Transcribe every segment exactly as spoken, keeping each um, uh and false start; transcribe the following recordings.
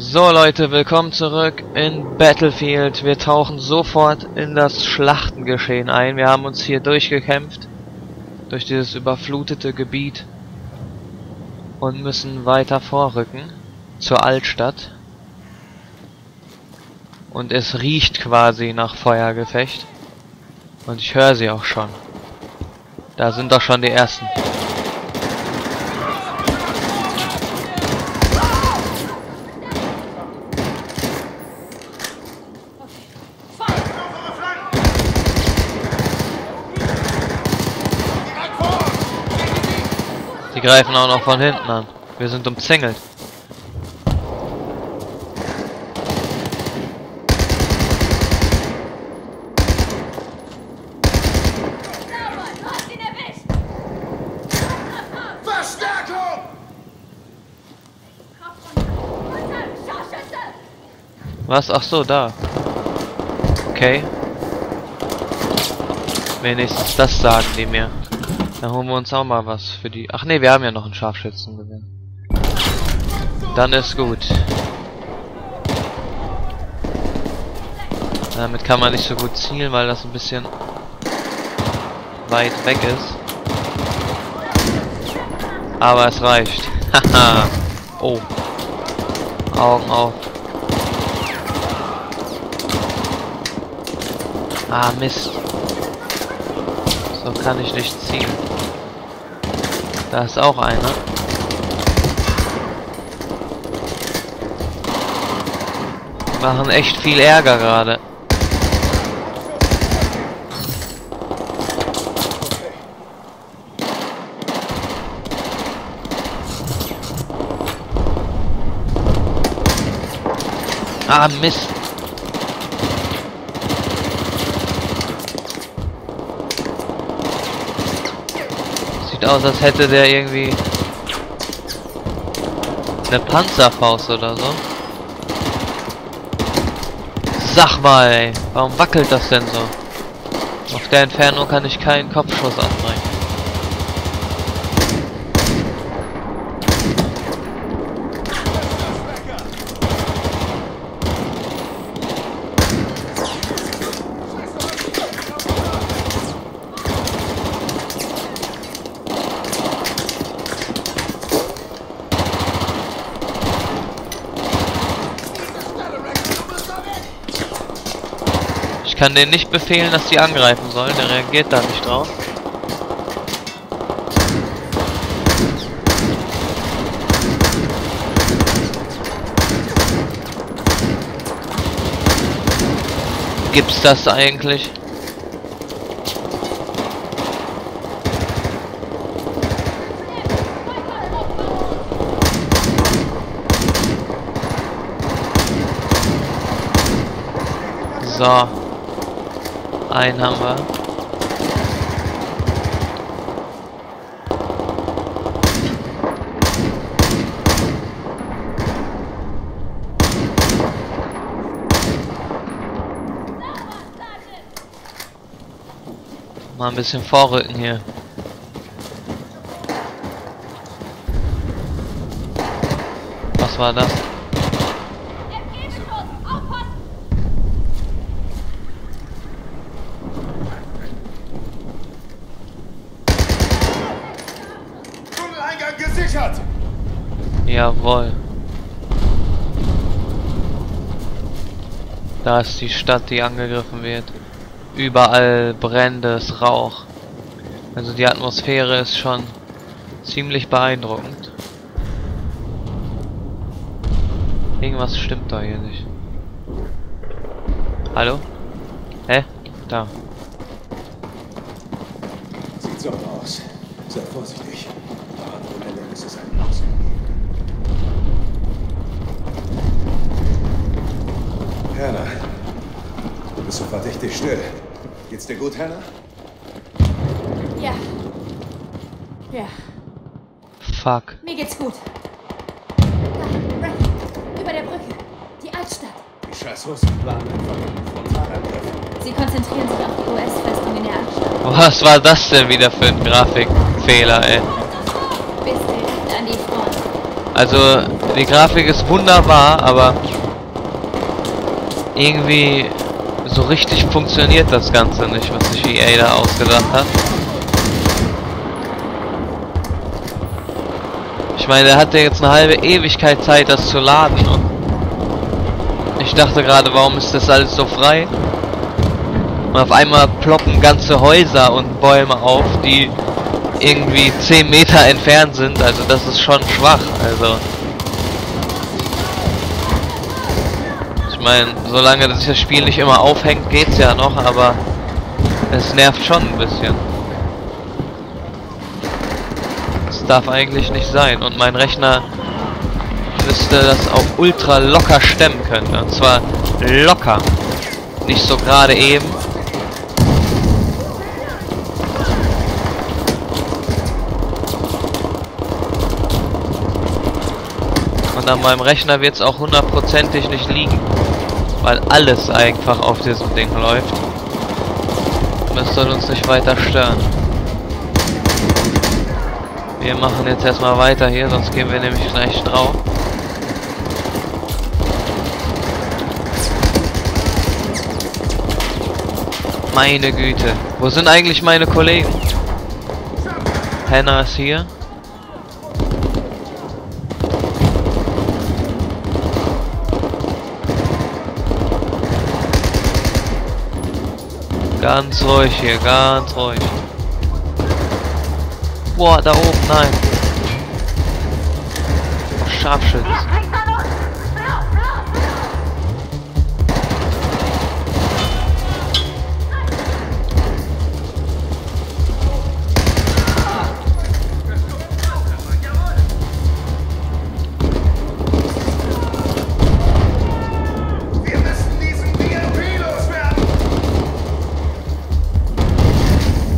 So Leute, willkommen zurück in Battlefield. Wir tauchen sofort in das Schlachtengeschehen ein. Wir haben uns hier durchgekämpft, durch dieses überflutete Gebiet und müssen weiter vorrücken zur Altstadt. Und es riecht quasi nach Feuergefecht. Und ich höre sie auch schon. Da sind doch schon die ersten. Die greifen auch noch von hinten an. Wir sind umzingelt. Verstärkung! Was? Ach so, da. Okay. Wenigstens das sagen die mir. Dann holen wir uns auch mal was für die... Ach ne, wir haben ja noch einen Scharfschützengewehr. Dann ist gut. Damit kann man nicht so gut zielen, weil das ein bisschen weit weg ist. Aber es reicht. Haha. Oh. Augen auf. Ah, Mist. So kann ich nicht ziehen. Da ist auch einer. Die machen echt viel Ärger gerade. Ah, Mist. Sieht aus, als hätte der irgendwie eine Panzerfaust oder so. Sag mal, ey, warum wackelt das denn so? Auf der Entfernung kann ich keinen Kopfschuss anbringen. Ich kann denen nicht befehlen, dass die angreifen sollen, der reagiert da nicht drauf. Gibt's das eigentlich? So. Einen haben wir. Mal ein bisschen vorrücken hier. Was war das? Gesichert! Jawohl. Da ist die Stadt, die angegriffen wird. Überall brennendes Rauch. Also die Atmosphäre ist schon ziemlich beeindruckend. Irgendwas stimmt da hier nicht. Hallo? Hä? Da. Sieht so aus. Sei vorsichtig. Hannah, du bist so verdächtig still. Geht's dir gut, Hannah? Ja. Ja. Fuck. Mir geht's gut. Da, Ray, über der Brücke. Die Altstadt. Die scheiß Russen planen einfach Frontalangriff. Sie konzentrieren sich auf die U S-Festung in der Altstadt. Was war das denn wieder für ein Grafikfehler, ey? Also, Die Grafik ist wunderbar, aber irgendwie so richtig funktioniert das Ganze nicht, was sich E A da ausgedacht hat. Ich meine, der hat ja jetzt eine halbe Ewigkeit Zeit, das zu laden, und ich dachte gerade, warum ist das alles so frei? Und auf einmal ploppen ganze Häuser und Bäume auf, die irgendwie zehn Meter entfernt sind, also das ist schon schwach, also. Ich meine, solange das Spiel nicht immer aufhängt, geht's ja noch, aber es nervt schon ein bisschen. Das darf eigentlich nicht sein, und mein Rechner müsste das auch ultra locker stemmen können, und zwar locker, nicht so gerade eben. An meinem Rechner wird es auch hundertprozentig nicht liegen, weil alles einfach auf diesem Ding läuft. Das soll uns nicht weiter stören. Wir machen jetzt erstmal weiter hier, sonst gehen wir nämlich gleich drauf. Meine Güte, wo sind eigentlich meine Kollegen? Hannah ist hier. Ganz ruhig hier, ganz ruhig. Boah, da oben, nein. Scharfschütz.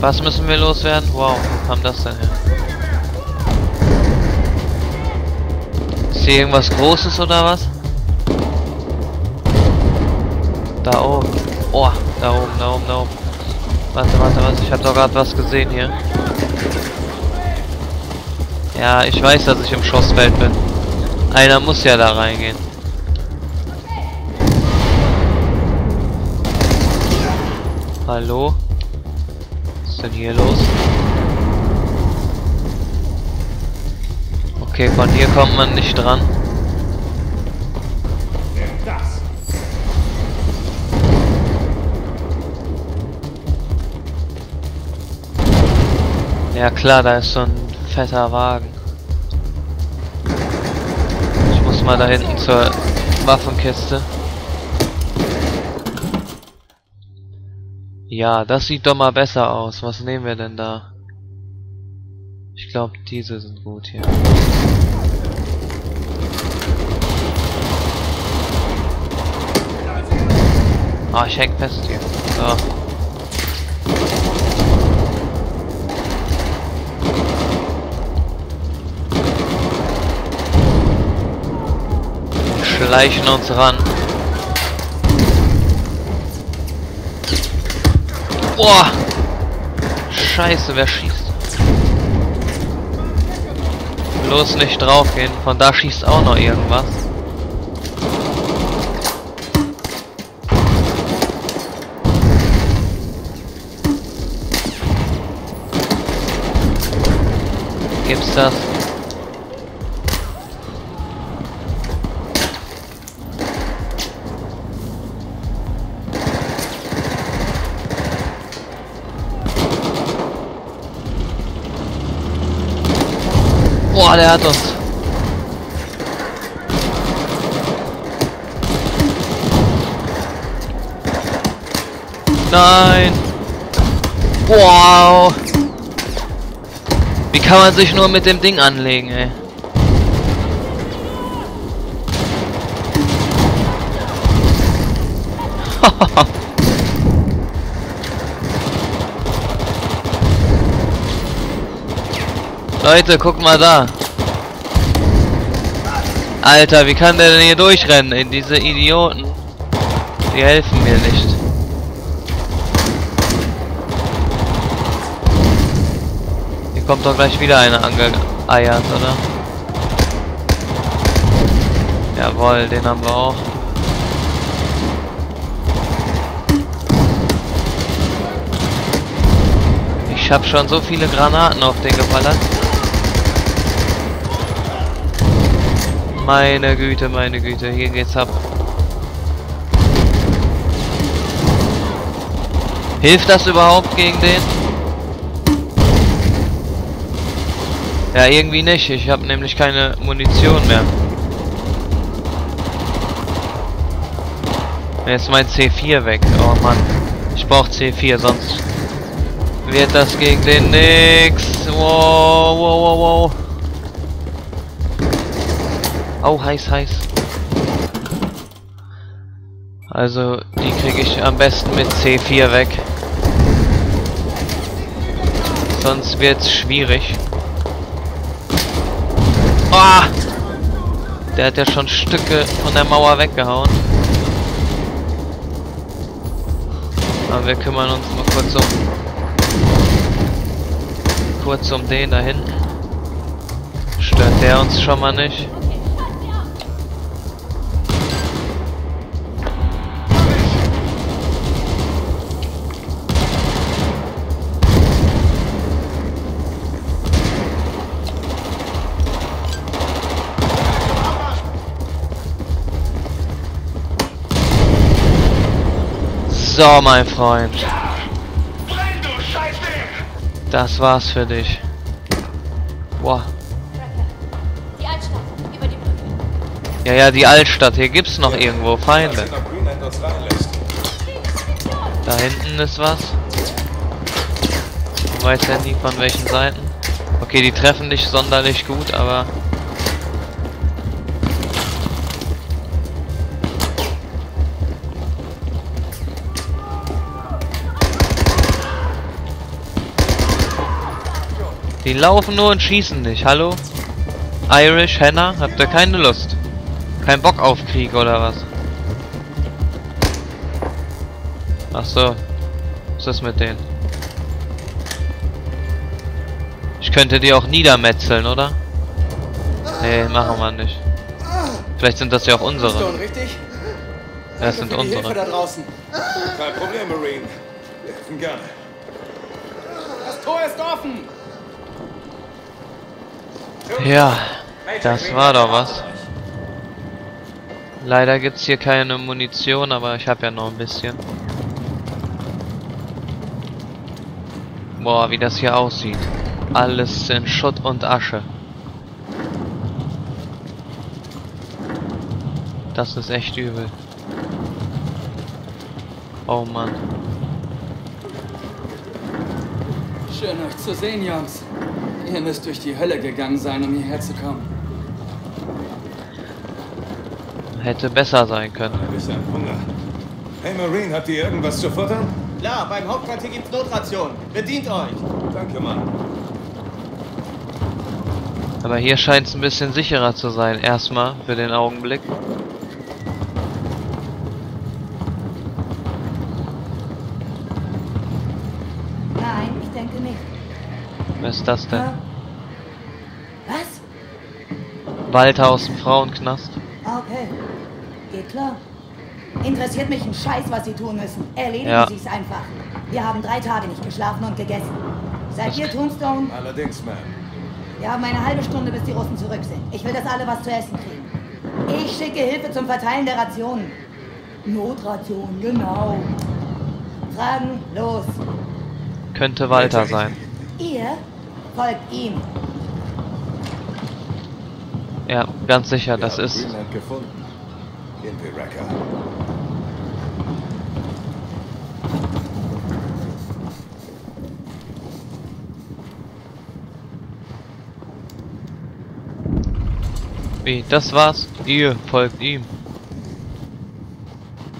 Was müssen wir loswerden? Wow, wo kam das denn her? Ist hier irgendwas Großes oder was? Da oben. Oh, da oben, da oben, da oben. Warte, warte, warte. Ich habe doch gerade was gesehen hier. Ja, ich weiß, dass ich im Schussfeld bin. Einer muss ja da reingehen. Hallo? Hier los. Okay, von hier kommt man nicht dran. Ja klar, da ist so ein fetter Wagen. Ich muss mal da hinten zur Waffenkiste. Ja, das sieht doch mal besser aus. Was nehmen wir denn da? Ich glaube, diese sind gut hier. Ah, ich häng fest hier. So. Wir schleichen uns ran. Boah! Scheiße, wer schießt? Bloß nicht draufgehen, von da schießt auch noch irgendwas. Gibt's das? Boah, der hat uns. Nein. Wow. Wie kann man sich nur mit dem Ding anlegen, ey? Leute, guck mal da. Alter, wie kann der denn hier durchrennen? In diese Idioten. Die helfen mir nicht. Hier kommt doch gleich wieder eine angeeiert, oder? Jawohl, den haben wir auch. Ich habe schon so viele Granaten auf den geballert. Meine Güte, meine Güte, hier geht's ab. Hilft das überhaupt gegen den? Ja, irgendwie nicht. Ich habe nämlich keine Munition mehr. Jetzt mein C vier weg. Oh Mann. Ich brauche C vier, sonst wird das gegen den nix. Wow, wow, wow, wow. Oh, heiß, heiß. Also, die kriege ich am besten mit C vier weg. Sonst wird's schwierig. Oh! Der hat ja schon Stücke von der Mauer weggehauen. Aber wir kümmern uns mal kurz um... Kurz um den da hinten. Stört der uns schon mal nicht. So, mein Freund. Das war's für dich. Boah. Ja, ja, die Altstadt. Hier gibt's noch irgendwo Feinde. Da hinten ist was. Man weiß ja nie von welchen Seiten. Okay, die treffen nicht sonderlich gut, aber... Die laufen nur und schießen nicht. Hallo? Irish, Hannah, habt ihr keine Lust? Kein Bock auf Krieg oder was? Ach so. Was ist mit denen? Ich könnte die auch niedermetzeln, oder? Nee, machen wir nicht. Vielleicht sind das ja auch unsere. Das sind unsere. Kein Problem, Marine. Wir helfen gerne. Das Tor ist offen! Ja, das war doch was. Leider gibt es hier keine Munition, aber ich habe ja noch ein bisschen. Boah, wie das hier aussieht. Alles in Schutt und Asche. Das ist echt übel. Oh Mann. Schön euch zu sehen, Jungs. Ihr müsst durch die Hölle gegangen sein, um hierher zu kommen. Hätte besser sein können. Ich hab Hunger. Hey Marine, habt ihr irgendwas zu futtern? Klar, beim Hauptquartier gibt's Notration. Bedient euch. Danke, Mann. Aber hier scheint es ein bisschen sicherer zu sein. Erstmal für den Augenblick. Nein, ich denke nicht. Was ist das denn? Was? Waldhausen, Frauenknast. Okay, geht klar. Interessiert mich ein Scheiß, was sie tun müssen. Erledigen ja. Sie es einfach. Wir haben drei Tage nicht geschlafen und gegessen. Seid ihr Tombstone? Allerdings, Ma'am. Wir haben eine halbe Stunde, bis die Russen zurück sind. Ich will, dass alle was zu essen kriegen. Ich schicke Hilfe zum Verteilen der Rationen. Notrationen, genau. Fragen, los. Könnte Walter sein. Ihr? Folgt ihm. Ja, ganz sicher, das ist. Wie, das war's? Ihr folgt ihm.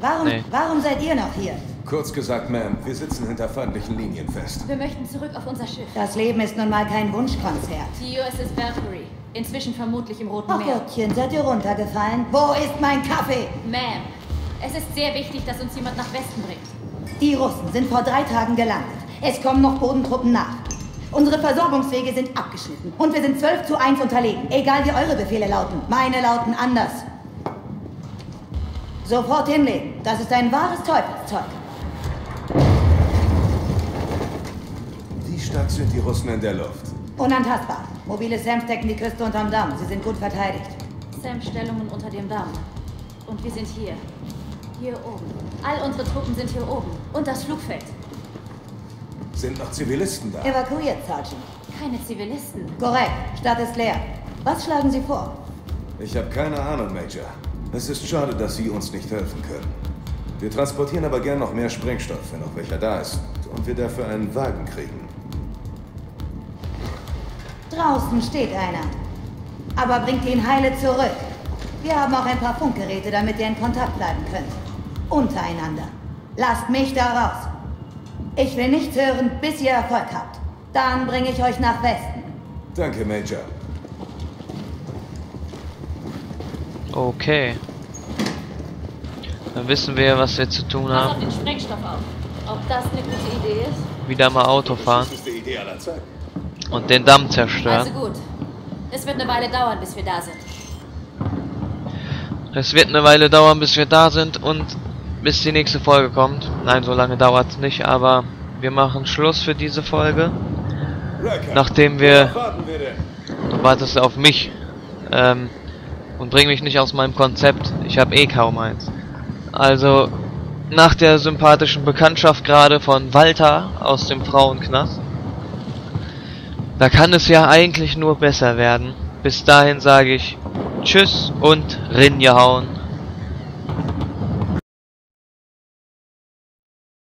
Warum, nee. warum seid ihr noch hier? Kurz gesagt, Ma'am, wir sitzen hinter feindlichen Linien fest. Wir möchten zurück auf unser Schiff. Das Leben ist nun mal kein Wunschkonzert. Die U S S Valkyrie, inzwischen vermutlich im Roten Meer. Oh Gottchen, seid ihr runtergefallen? Wo ist mein Kaffee? Ma'am, es ist sehr wichtig, dass uns jemand nach Westen bringt. Die Russen sind vor drei Tagen gelandet. Es kommen noch Bodentruppen nach. Unsere Versorgungswege sind abgeschnitten. Und wir sind zwölf zu eins unterlegen. Egal wie eure Befehle lauten. Meine lauten anders. Sofort hinlegen. Das ist ein wahres Teufelszeug. Wie stark sind die Russen in der Luft? Unantastbar. Mobile Sams decken die Küste unterm Damm. Sie sind gut verteidigt. Sam-Stellungen unter dem Damm. Und wir sind hier. Hier oben. All unsere Truppen sind hier oben. Und das Flugfeld. Sind noch Zivilisten da? Evakuiert, Sergeant. Keine Zivilisten. Korrekt. Stadt ist leer. Was schlagen Sie vor? Ich habe keine Ahnung, Major. Es ist schade, dass Sie uns nicht helfen können. Wir transportieren aber gern noch mehr Sprengstoff, wenn noch welcher da ist. Und wir dafür einen Wagen kriegen. Draußen steht einer. Aber bringt ihn heile zurück. Wir haben auch ein paar Funkgeräte, damit ihr in Kontakt bleiben könnt. Untereinander. Lasst mich da raus. Ich will nichts hören, bis ihr Erfolg habt. Dann bringe ich euch nach Westen. Danke, Major. Okay. Dann wissen wir, was wir zu tun haben. Pass auf den Sprengstoff auf. Ob das eine gute Idee ist? Wieder mal Auto fahren. Das ist die Idee aller Zeiten. Und den Damm zerstören. Also gut. Es wird eine Weile dauern, bis wir da sind. Es wird eine Weile dauern, bis wir da sind und bis die nächste Folge kommt. Nein, so lange dauert es nicht, aber wir machen Schluss für diese Folge. Nachdem wir... Du wartest auf mich. Ähm, und bring mich nicht aus meinem Konzept. Ich habe eh kaum eins. Also, nach der sympathischen Bekanntschaft gerade von Walter aus dem Frauenknast, da kann es ja eigentlich nur besser werden. Bis dahin sage ich Tschüss und Rinje hauen.